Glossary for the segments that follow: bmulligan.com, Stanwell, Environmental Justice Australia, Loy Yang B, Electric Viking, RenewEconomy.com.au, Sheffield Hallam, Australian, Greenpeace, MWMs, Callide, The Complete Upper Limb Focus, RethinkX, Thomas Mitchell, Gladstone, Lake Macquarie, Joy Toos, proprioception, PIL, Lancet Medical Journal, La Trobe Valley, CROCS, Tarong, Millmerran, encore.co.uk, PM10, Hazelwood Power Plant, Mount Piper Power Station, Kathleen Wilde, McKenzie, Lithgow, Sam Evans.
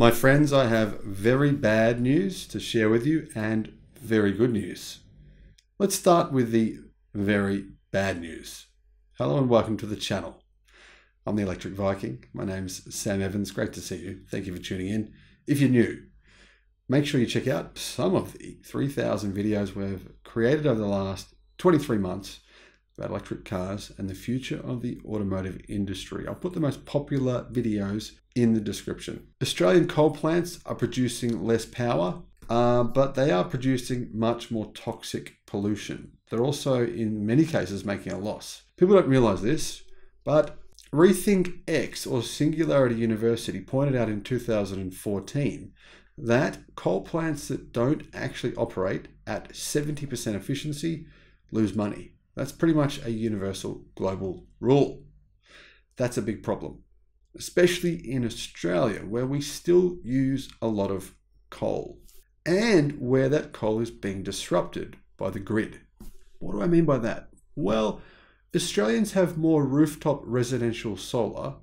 My friends, I have very bad news to share with you and very good news. Let's start with the very bad news. Hello and welcome to the channel. I'm the Electric Viking. My name's Sam Evans. Great to see you. Thank you for tuning in. If you're new, make sure you check out some of the 3,000 videos we've created over the last 23 months about electric cars and the future of the automotive industry. I'll put the most popular videos in the description. Australian coal plants are producing less power, but they are producing much more toxic pollution. They're also, in many cases, making a loss. People don't realize this, but RethinkX, or Singularity University, pointed out in 2014 that coal plants that don't actually operate at 70% efficiency lose money. That's pretty much a universal global rule. That's a big problem, especially in Australia, where we still use a lot of coal and where that coal is being disrupted by the grid. What do I mean by that? Well, Australians have more rooftop residential solar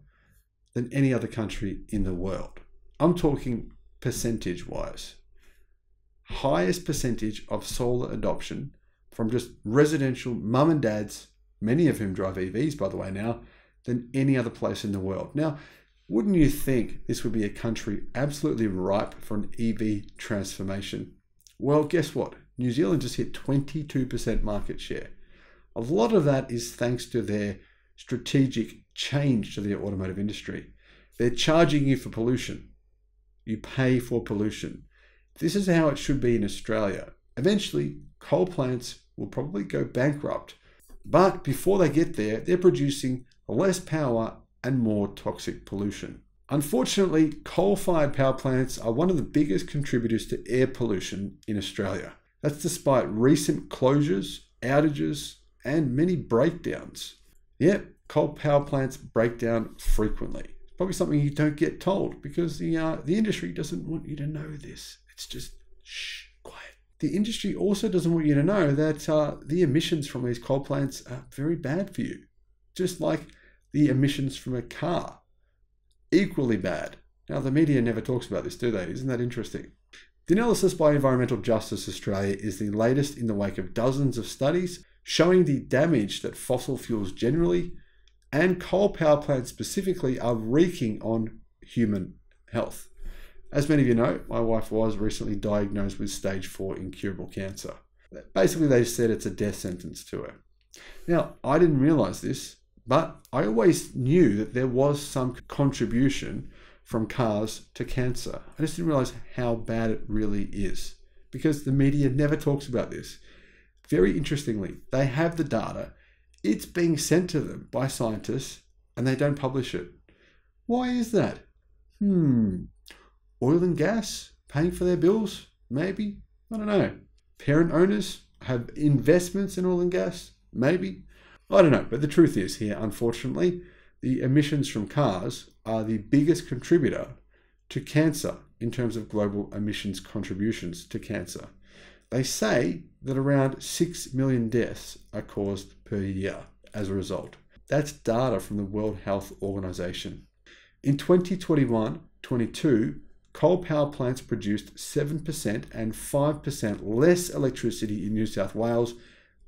than any other country in the world. I'm talking percentage-wise. Highest percentage of solar adoption from just residential mum and dads, many of whom drive EVs, by the way, now, than any other place in the world. Now, wouldn't you think this would be a country absolutely ripe for an EV transformation? Well, guess what? New Zealand just hit 22% market share. A lot of that is thanks to their strategic change to the automotive industry. They're charging you for pollution. You pay for pollution. This is how it should be in Australia. Eventually, coal plants will probably go bankrupt, but before they get there, they're producing less power and more toxic pollution. Unfortunately, coal-fired power plants are one of the biggest contributors to air pollution in Australia. That's despite recent closures, outages, and many breakdowns. Yep, coal power plants break down frequently. Probably something you don't get told because the industry doesn't want you to know this. It's just shh, quiet. The industry also doesn't want you to know that the emissions from these coal plants are very bad for you, just like the emissions from a car, equally bad. Now, the media never talks about this, do they? Isn't that interesting? The analysis by Environmental Justice Australia is the latest in the wake of dozens of studies showing the damage that fossil fuels generally and coal power plants specifically are wreaking on human health. As many of you know, my wife was recently diagnosed with stage 4 incurable cancer. Basically, they said it's a death sentence to her. Now, I didn't realize this, but I always knew that there was some contribution from cars to cancer. I just didn't realize how bad it really is because the media never talks about this. Very interestingly, they have the data. It's being sent to them by scientists and they don't publish it. Why is that? Oil and gas, paying for their bills, maybe, I don't know. Parent owners have investments in oil and gas, maybe, I don't know. But the truth is here, unfortunately, the emissions from cars are the biggest contributor to cancer in terms of global emissions contributions to cancer. They say that around 6 million deaths are caused per year as a result. That's data from the World Health Organization. In 2021-22, coal power plants produced 7% and 5% less electricity in New South Wales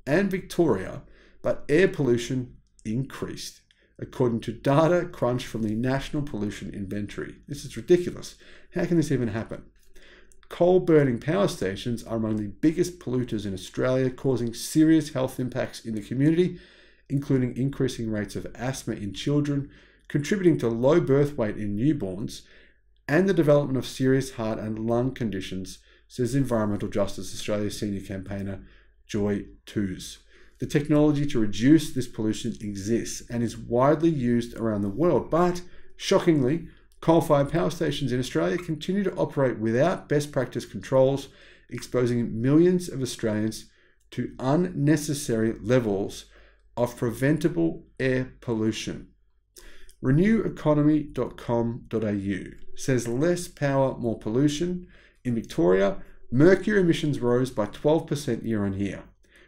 and Victoria, but air pollution increased, according to data crunched from the National Pollution Inventory. This is ridiculous. How can this even happen? Coal-burning power stations are among the biggest polluters in Australia, causing serious health impacts in the community, including increasing rates of asthma in children, contributing to low birth weight in newborns, and the development of serious heart and lung conditions, says Environmental Justice Australia senior campaigner Joy Toos. The technology to reduce this pollution exists and is widely used around the world, but shockingly, coal-fired power stations in Australia continue to operate without best practice controls, exposing millions of Australians to unnecessary levels of preventable air pollution. RenewEconomy.com.au says less power, more pollution. In Victoria, mercury emissions rose by 12% year on year,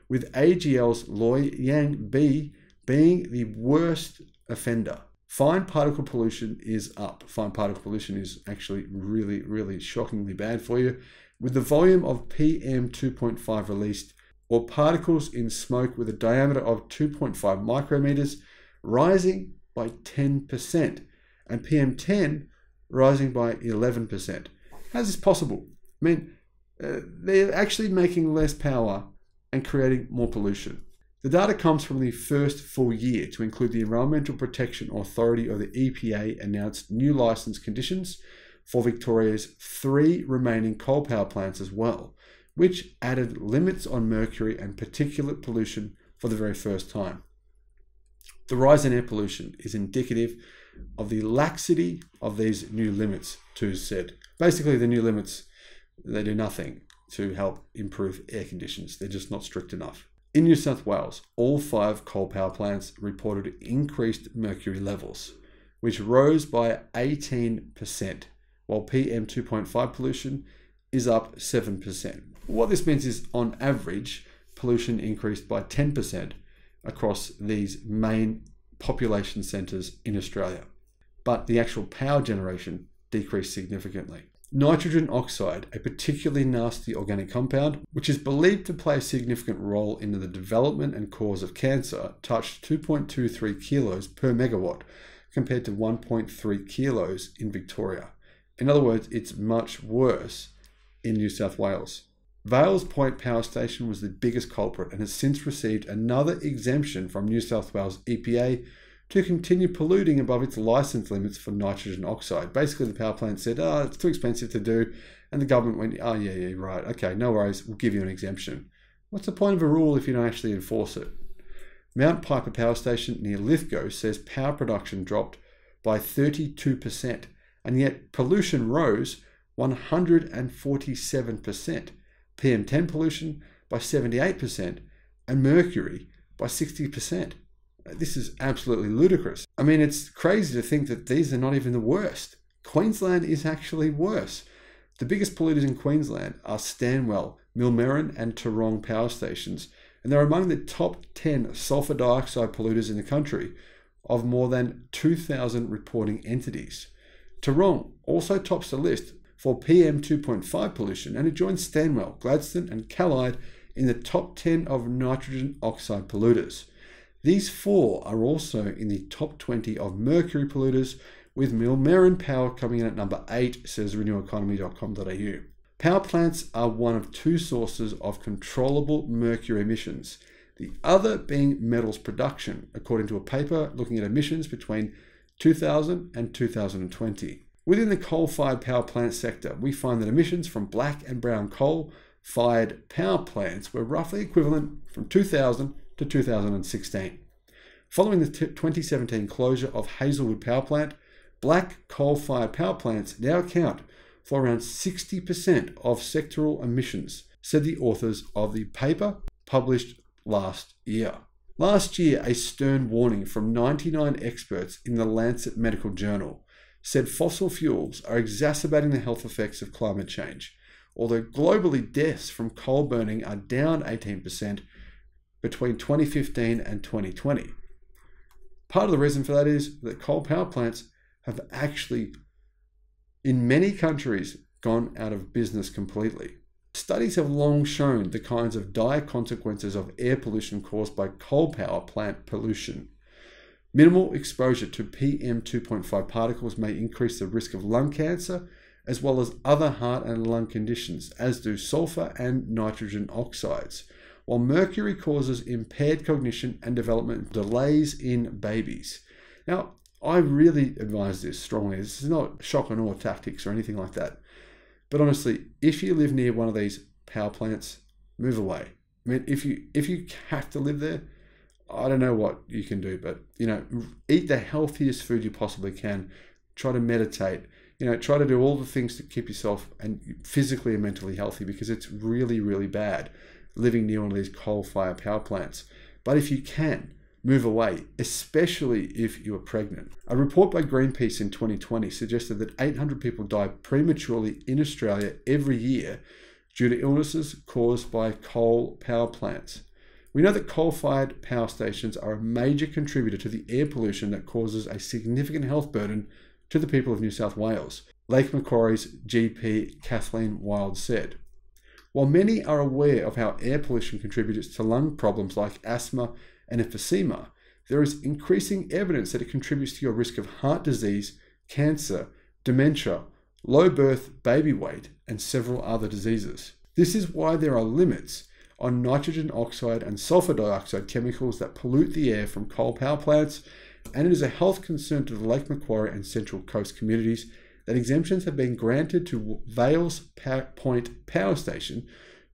with AGL's Loy Yang B being the worst offender. Fine particle pollution is up. Fine particle pollution is actually really, really shockingly bad for you. With the volume of PM2.5 released, or particles in smoke with a diameter of 2.5 micrometers, rising by 10%, and PM10 rising by 11%. How's this possible? I mean, they're actually making less power and creating more pollution. The data comes from the first full year to include the Environmental Protection Authority, or the EPA, announced new license conditions for Victoria's 3 remaining coal power plants as well, which added limits on mercury and particulate pollution for the very first time. The rise in air pollution is indicative of the laxity of these new limits, Toos said. Basically, the new limits, they do nothing to help improve air conditions. They're just not strict enough. In New South Wales, all 5 coal power plants reported increased mercury levels, which rose by 18%, while PM2.5 pollution is up 7%. What this means is, on average, pollution increased by 10% across these main population centres in Australia, but the actual power generation decreased significantly. Nitrogen oxide, a particularly nasty organic compound, which is believed to play a significant role in the development and cause of cancer, touched 2.23 kilos per megawatt compared to 1.3 kilos in Victoria. In other words, it's much worse in New South Wales. Vales Point Power Station was the biggest culprit and has since received another exemption from New South Wales EPA to continue polluting above its license limits for nitrogen oxide. Basically, the power plant said, oh, it's too expensive to do. And the government went, oh, yeah, right. Okay, no worries. We'll give you an exemption. What's the point of a rule if you don't actually enforce it? Mount Piper Power Station near Lithgow says power production dropped by 32%, and yet pollution rose 147%, PM10 pollution by 78%, and mercury by 60%. This is absolutely ludicrous. I mean, it's crazy to think that these are not even the worst. Queensland is actually worse. The biggest polluters in Queensland are Stanwell, Millmerran and Tarong power stations, and they're among the top 10 sulfur dioxide polluters in the country, of more than 2,000 reporting entities. Tarong also tops the list for PM2.5 pollution, and it joins Stanwell, Gladstone and Callide in the top 10 of nitrogen oxide polluters. These 4 are also in the top 20 of mercury polluters, with Millmerran Power coming in at number 8, says RenewEconomy.com.au. Power plants are one of 2 sources of controllable mercury emissions, the other being metals production, according to a paper looking at emissions between 2000 and 2020. Within the coal-fired power plant sector, we find that emissions from black and brown coal-fired power plants were roughly equivalent from 2000 to 2016. Following the 2017 closure of Hazelwood Power Plant, black coal-fired power plants now account for around 60% of sectoral emissions, said the authors of the paper published last year. Last year, a stern warning from 99 experts in the Lancet Medical Journal said fossil fuels are exacerbating the health effects of climate change. Although globally deaths from coal burning are down 18%, between 2015 and 2020. Part of the reason for that is that coal power plants have actually, in many countries, gone out of business completely. Studies have long shown the kinds of dire consequences of air pollution caused by coal power plant pollution. Minimal exposure to PM2.5 particles may increase the risk of lung cancer, as well as other heart and lung conditions, as do sulfur and nitrogen oxides, while mercury causes impaired cognition and development delays in babies. Now, I really advise this strongly. This is not shock and awe tactics or anything like that. But honestly, if you live near one of these power plants, move away. I mean, if you have to live there, I don't know what you can do, but you know, eat the healthiest food you possibly can. Try to meditate. You know, try to do all the things to keep yourself and physically and mentally healthy, because it's really, really bad living near one of these coal-fired power plants. But if you can, move away, especially if you are pregnant. A report by Greenpeace in 2020 suggested that 800 people die prematurely in Australia every year due to illnesses caused by coal power plants. We know that coal-fired power stations are a major contributor to the air pollution that causes a significant health burden to the people of New South Wales, Lake Macquarie's GP Kathleen Wilde said. While many are aware of how air pollution contributes to lung problems like asthma and emphysema, there is increasing evidence that it contributes to your risk of heart disease, cancer, dementia, low birth baby weight, and several other diseases. This is why there are limits on nitrogen oxide and sulfur dioxide chemicals that pollute the air from coal power plants, and it is a health concern to the Lake Macquarie and Central Coast communities that exemptions have been granted to Vales Point Power Station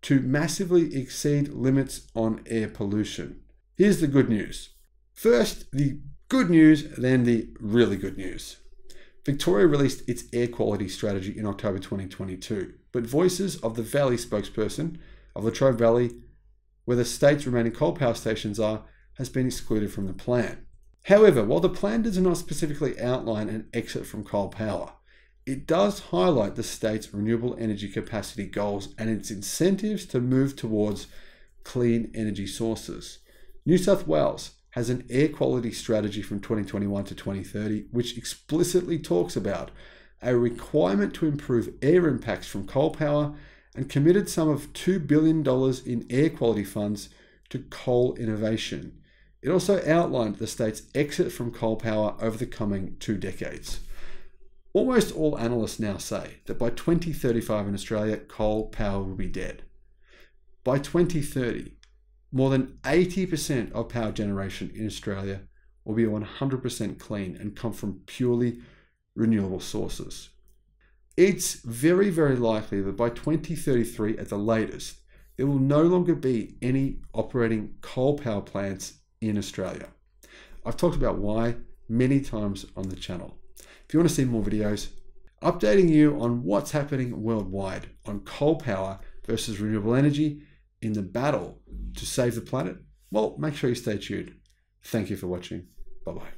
to massively exceed limits on air pollution. Here's the good news. First, the good news, then the really good news. Victoria released its air quality strategy in October 2022, but voices of the Valley spokesperson of La Trobe Valley, where the state's remaining coal power stations are, has been excluded from the plan. However, while the plan does not specifically outline an exit from coal power, it does highlight the state's renewable energy capacity goals and its incentives to move towards clean energy sources. New South Wales has an air quality strategy from 2021 to 2030, which explicitly talks about a requirement to improve air impacts from coal power and committed some of $2 billion in air quality funds to coal innovation. It also outlined the state's exit from coal power over the coming 2 decades. Almost all analysts now say that by 2035 in Australia, coal power will be dead. By 2030, more than 80% of power generation in Australia will be 100% clean and come from purely renewable sources. It's very, very likely that by 2033 at the latest, there will no longer be any operating coal power plants in Australia. I've talked about why many times on the channel. If you want to see more videos, updating you on what's happening worldwide on coal power versus renewable energy in the battle to save the planet, well, make sure you stay tuned. Thank you for watching. Bye-bye.